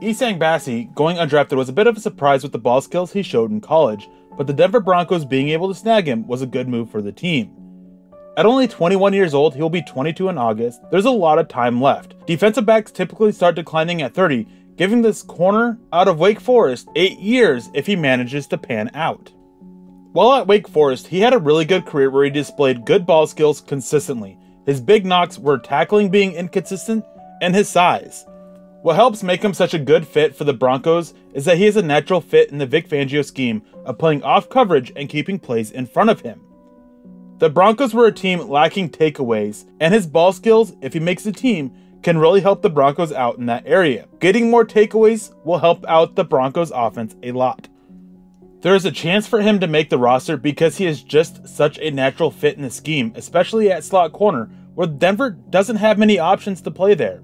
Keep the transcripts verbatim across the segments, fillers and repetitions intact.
Essang Bassey going undrafted was a bit of a surprise with the ball skills he showed in college, but the Denver Broncos being able to snag him was a good move for the team. At only twenty-one years old, he'll be twenty-two in August. There's a lot of time left. Defensive backs typically start declining at thirty, giving this corner out of Wake Forest eight years if he manages to pan out. While at Wake Forest, he had a really good career where he displayed good ball skills consistently. His big knocks were tackling being inconsistent and his size. What helps make him such a good fit for the Broncos is that he is a natural fit in the Vic Fangio scheme of playing off coverage and keeping plays in front of him. The Broncos were a team lacking takeaways, and his ball skills, if he makes the team, can really help the Broncos out in that area. Getting more takeaways will help out the Broncos offense a lot. There is a chance for him to make the roster because he is just such a natural fit in the scheme, especially at slot corner, where Denver doesn't have many options to play there.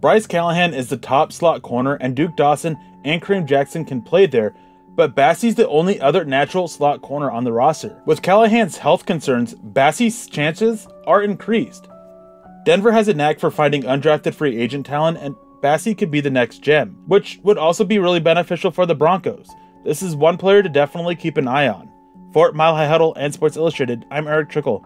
Bryce Callahan is the top slot corner, and Duke Dawson and Kareem Jackson can play there, but Bassey's the only other natural slot corner on the roster. With Callahan's health concerns, Bassey's chances are increased. Denver has a knack for finding undrafted free agent talent, and Bassey could be the next gem, which would also be really beneficial for the Broncos. This is one player to definitely keep an eye on. For Mile High Huddle and Sports Illustrated, I'm Eric Trickle.